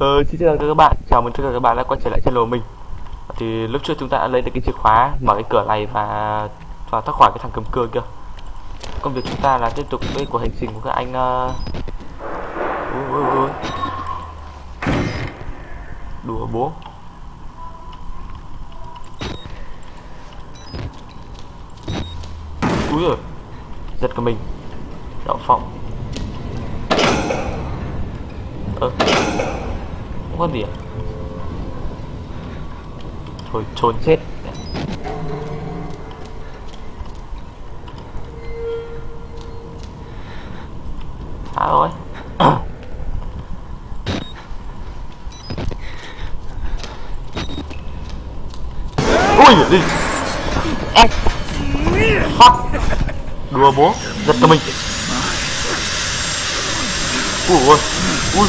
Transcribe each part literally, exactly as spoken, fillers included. Ờ, xin chào các bạn, chào mừng tất cả các bạn đã quay trở lại channel mình. Thì lúc trước chúng ta đã lấy được cái chìa khóa mở cái cửa này và và thoát khỏi cái thằng cầm cưa kia. Công việc chúng ta là tiếp tục với cuộc hành trình của các anh. Ui, ui, ui. Đùa bố. Úi rồi, giật của mình. Đậu phộng. Ơ, không có gì à? Thôi trốn chết. Phá rồi. Ui gì? Ê. Fuck. Đùa bố, giật cho mình. Ui ui. Ui.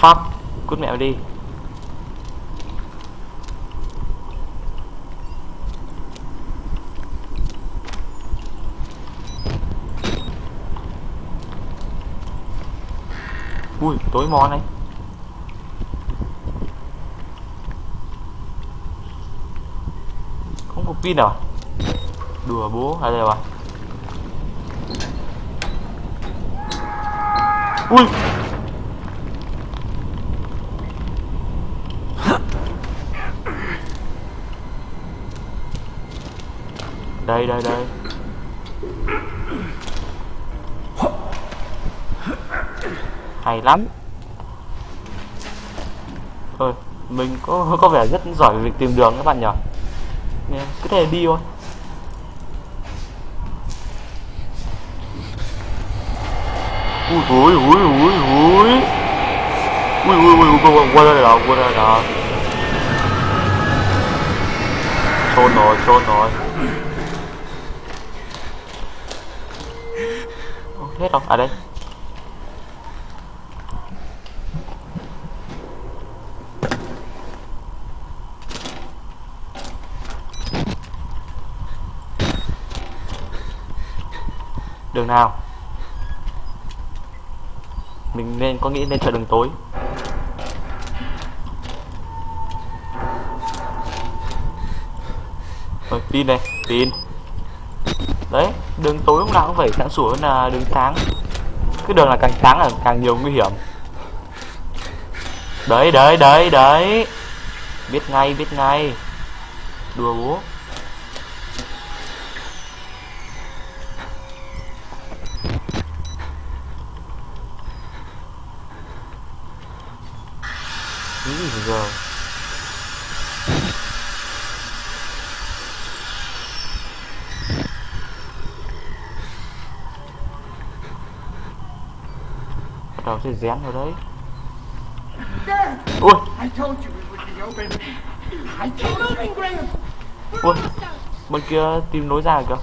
Pháp, cút mẹ đi. Ui, tối mò này. Không có pin à? Đùa bố, hay là bà. Ui. Đây đây đây. Hay lắm. Thôi, mình có có vẻ rất giỏi về việc tìm đường các bạn nhỉ. Nên cứ thế đi thôi. Ui ui ui ui ui. Ui ui ui ui, qua đây nào, qua đây nào. Trốn rồi, trốn rồi. Hết rồi, à đây. Đường nào? Mình nên có nghĩ nên chọn đường tối. Rồi, pin này, pin. Đấy, đường tối lúc nào cũng phải sáng sủa hơn là đường sáng. Cái đường là càng sáng là càng nhiều nguy hiểm. Đấy, đấy, đấy, đấy. Biết ngay, biết ngay. Đùa bố. Nghĩ gì giờ. Đầu sẽ dán vào đấy. Ui. Ui. Bên kia tìm lối ra kìa.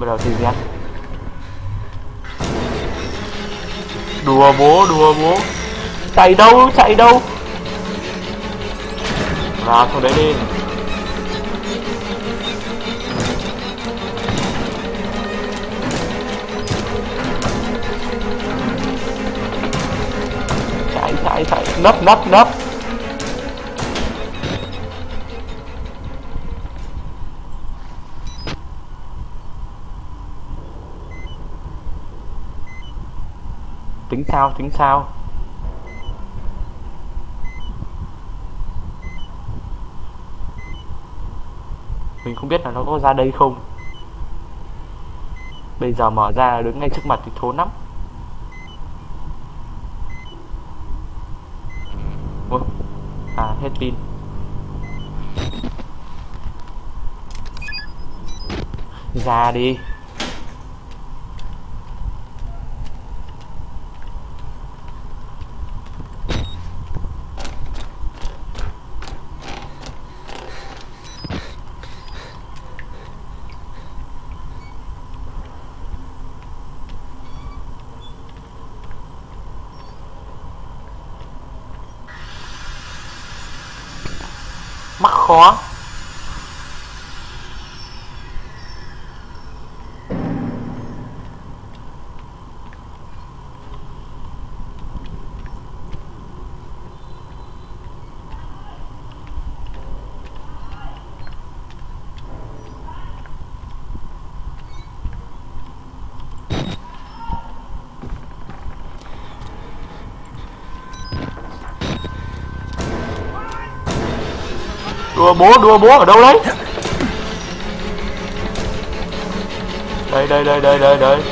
Bắt đầu tìm nhé. Đùa bố, đùa bố. Chạy đâu, chạy đâu. Và thôi đấy đi. Chạy, chạy, chạy. Nấp, nấp, nấp. Tính sao, tính sao. Mình không biết là nó có ra đây không. Bây giờ mở ra đứng ngay trước mặt thì thốn lắm. Ủa? À, hết pin. Ra đi. Mắc khó. Đùa bố, đùa bố ở đâu đấy? Đây, đây, đây, đây, đây, đây.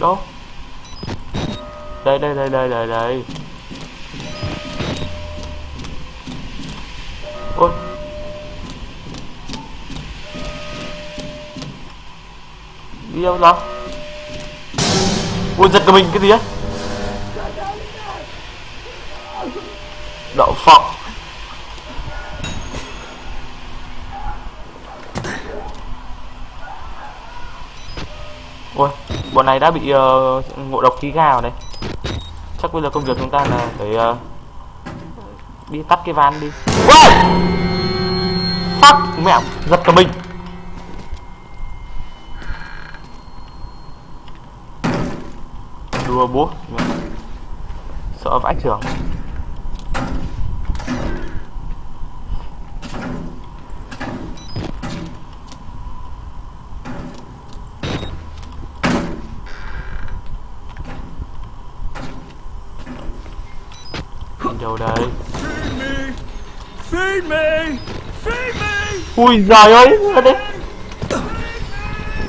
Đâu? Đây, đây, đây, đây, đây, đây. Ôi. Đi đâu đó? Ui, giật của mình cái gì á? Đậu phộng. Ôi, bọn này đã bị uh, ngộ độc khí gà này. Chắc bây giờ công việc chúng ta là phải uh, đi tắt cái van đi. Ui! Fuck, mẹ, giật của mình. Đùa bố, sợ vãi chưởng. Đâu đây? Ui giời ơi, đi.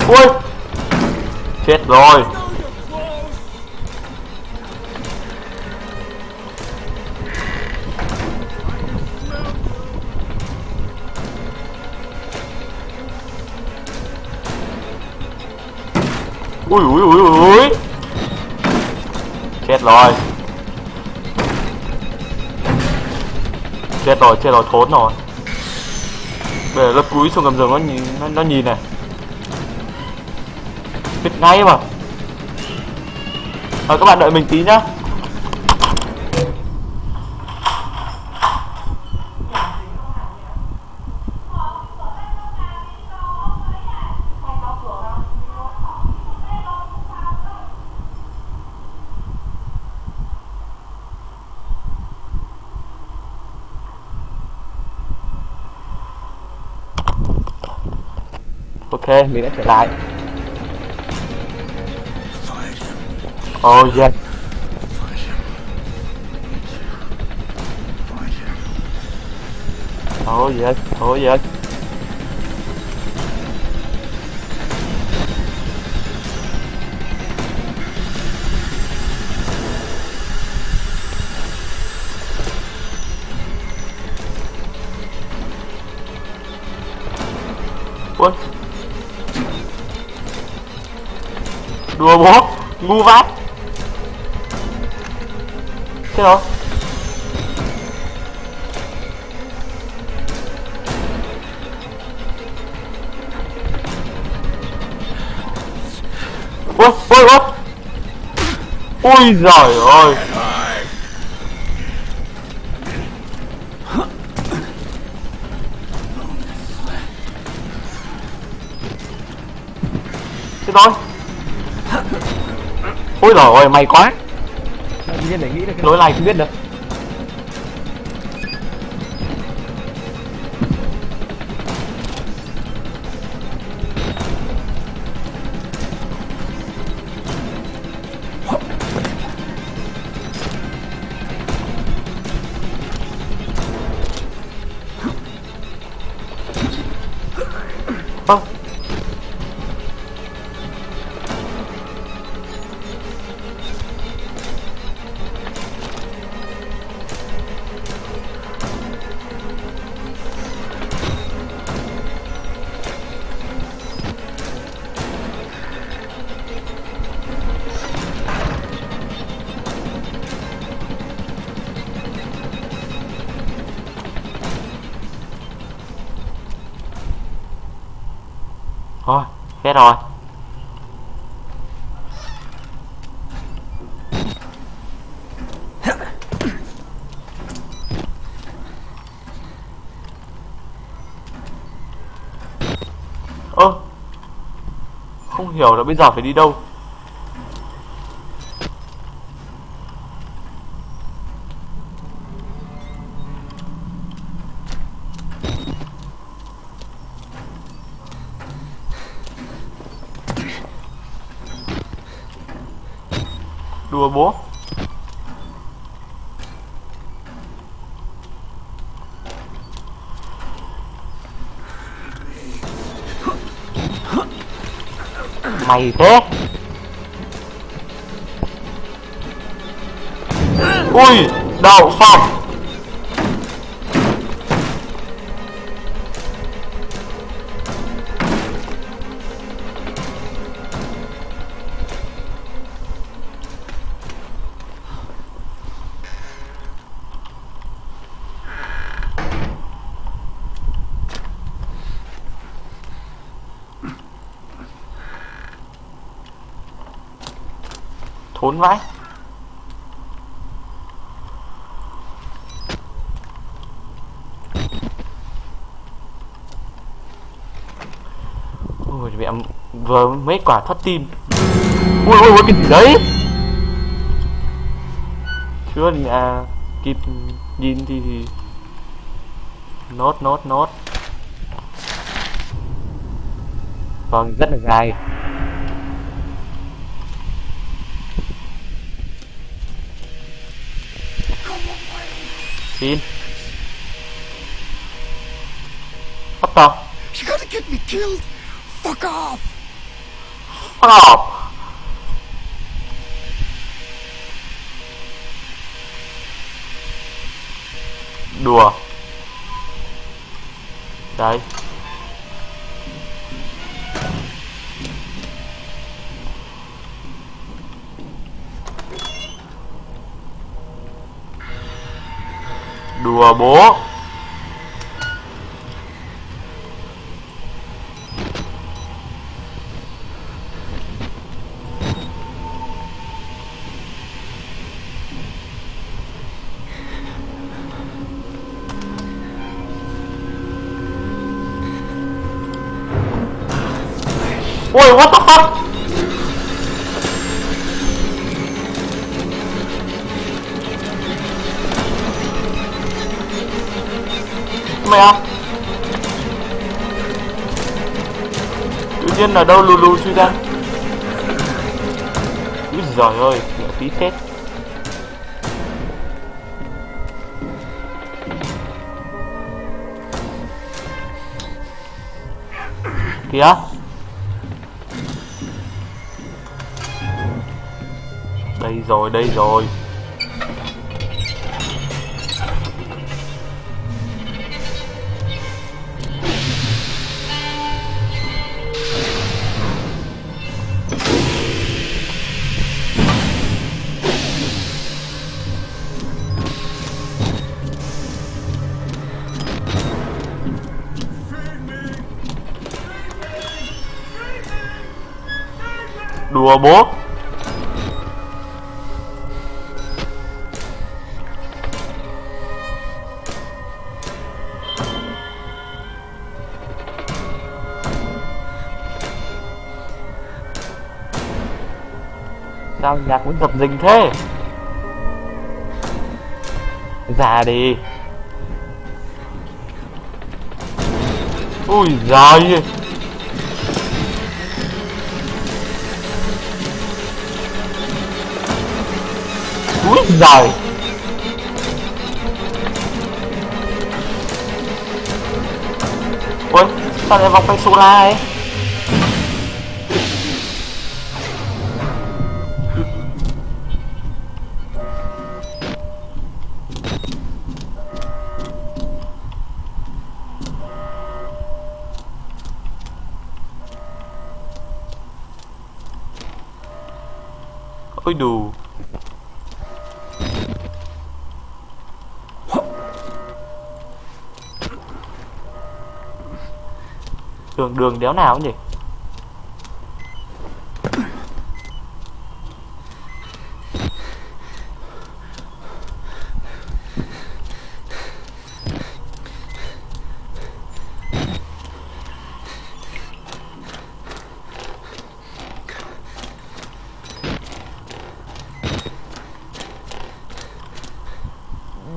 Ui, chết rồi. Ui ui ui ui. Chết rồi. Chết rồi, chết rồi, thốn rồi. Bây giờ lớp cúi xuống cầm giường nó nhìn nó, nó nhìn này. Biết ngay mà. Rồi các bạn đợi mình tí nhá. Ok, mình đã trở lại. Oh yeah. Oh yeah, oh yeah. What? Đùa bố, ngu vát. Thế rồi. Ôi, ôi, ôi. Ôi giời ơi. Thế rồi. Ôi giời ơi, may quá. Nhiên để nghĩ được cái lối này không biết được. Bông. Thôi, hết rồi. Ơ, không hiểu là bây giờ phải đi đâu. Đùa bố. Mày thế. Ui, đậu phộng. Thốn vãi. Ôi mẹ, vừa mấy quả thoát tim. Ui ôi ôi, cái gì đấy. Chưa à, kịp nhìn thì thì Nốt nốt nốt Vâng, rất là dài. What the? She's gonna get me killed. Fuck off. Fuck off. Đùa. Đấy. Đùa bố. Ôi, what the fuck. Mẹ. Tự nhiên ở đâu lù lù chui ra. Úi giời ơi, mẹ tí chết. Kìa. Đây rồi, đây rồi. Đùa bố. Sao nhạc cũng dập dình thế. Già đi. Ui giời. Úi giời. Ôi. Toàn là vòng quanh xù la ấy. Ôi đù. Đường đường đéo nào nhỉ?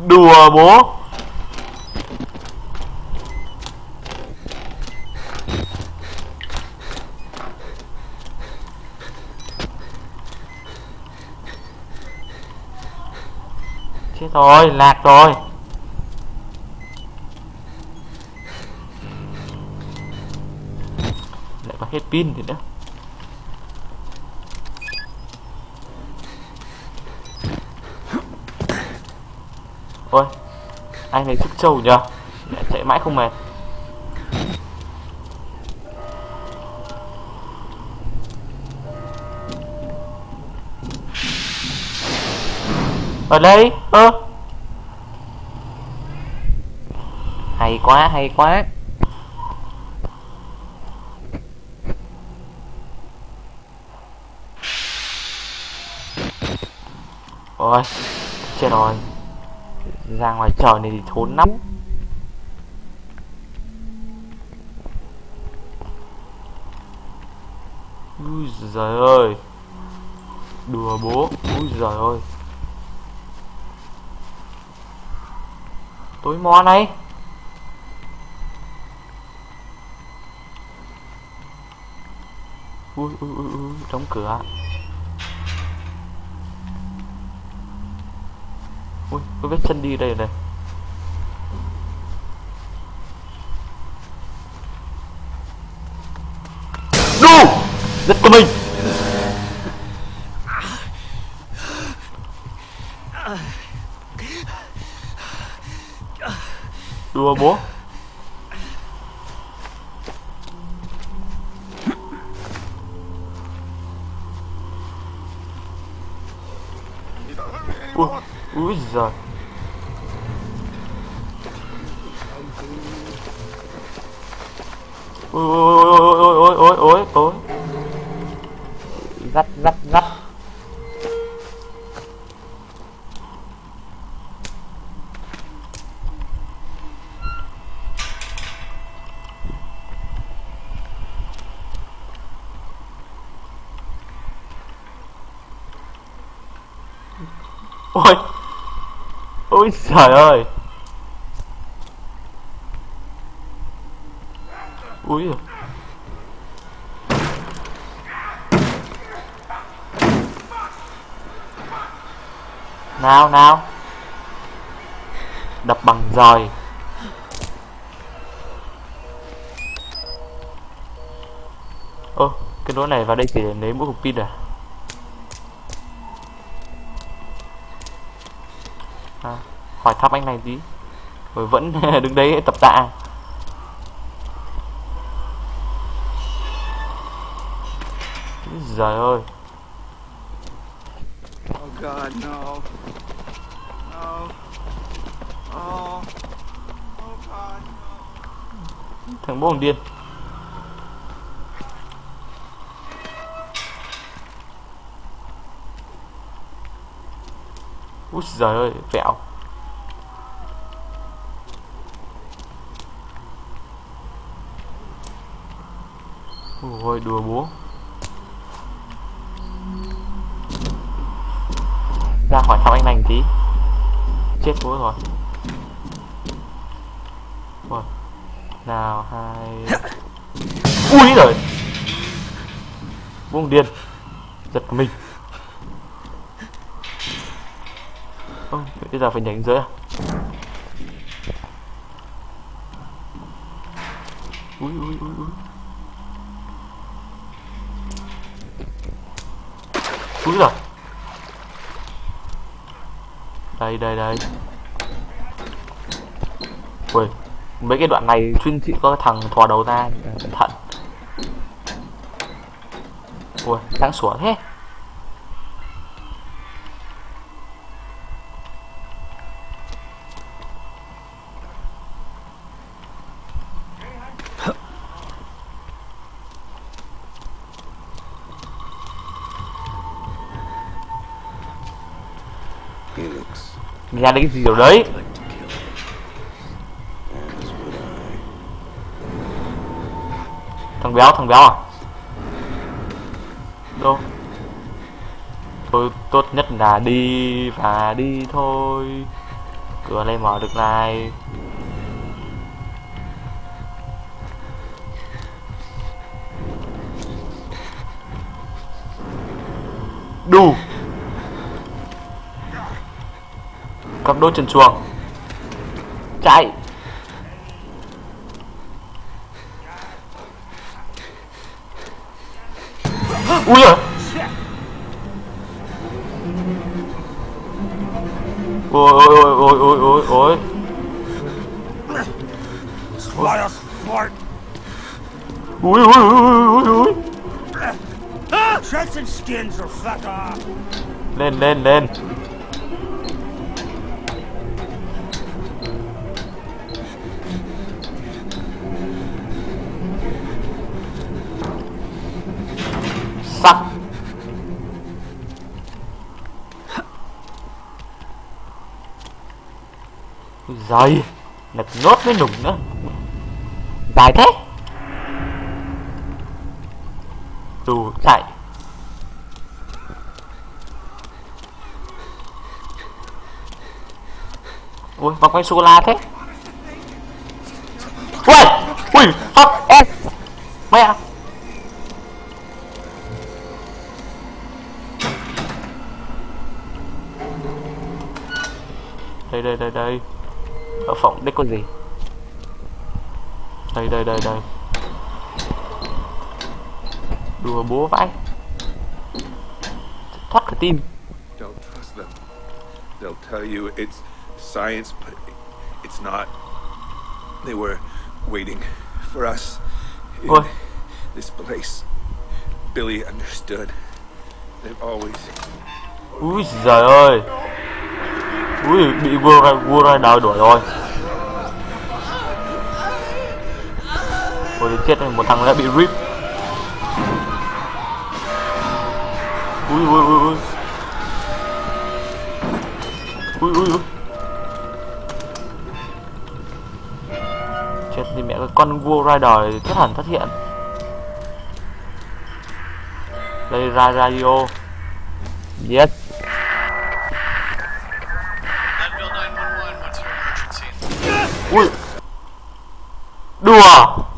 Đùa bố. Chết rồi, lạc rồi. Lại có hết pin thì nữa. Ôi, anh này thức trâu nhờ, lại chạy mãi không mệt. Ở đây, ơ à. Hay quá, hay quá. Ôi, chết rồi. Ra ngoài trời này thì thốn lắm. Úi giời ơi. Đùa bố. Úi giời ơi. Tối mò này. Ui ui ui ui, đóng cửa. Ui, có vết chân đi đây này. Đu! Giật của mình. Đùa bố. Ui, úi giời. Ôi ôi ôi ôi ôi ôi ôi. Dắt dắt dắt. Ôi, ôi trời ơi. Úi giời. Nào nào. Đập bằng roi. Ô, cái đố này vào đây chỉ để lấy mỗi cục pin à? À, hỏi thăm anh này tí rồi vẫn đứng đấy tập tạ. Giời ơi. Oh God, no. No. Oh. Oh God, no. Thằng bố hồng điên. Úi giời ơi, vẹo. Ôi, đùa bố. Ra khỏi thăm anh lành tí. Chết bố rồi. Rồi. Nào, hai. Úi giời. Bố điên. Giật mình. Không, bây giờ phải nhảy dưới à? Ui, ui, ui, ui. Úi rồi. Đây, đây, đây. Ui, mấy cái đoạn này chuyên chị có thằng thò đầu ra, cẩn thận. Ui, đáng sủa thế. Ra đến cái gì rồi đấy. Thằng béo, thằng béo à? Đâu? Thôi tốt nhất là đi và đi thôi. Cửa này mở được này. Đủ. Cặp đôi trần chuồng chạy ui giời. Ôi ôi ôi ôi ôi ôi ôi ui ui ui ui lên lên lên. Rồi, nật nốt mới nùng nữa. Dài thế. Đủ chạy. Ui, vòng quanh sô-cô-la thế. Ui, ui, hấp em. Mẹ. Đây, đây, đây, đây. Ở phòng đấy có gì? Đây đây đây đây. Đùa bố vãi. Thoát cả tim. Don't trust them. They'll tell you it's science, but it's not. They were waiting for us in Ôi. This place. Billy understood. They've always. Úi giời ơi. Ui, bị Gura đào đuổi rồi. Ôi, chết rồi, một thằng đã bị rip. Ui, ui, ui, ui. Ui, ui, ui. Chết thì mẹ, con Gura đào chết hẳn phát hiện. Đây, ra radio. Yes. Ui. Đùa.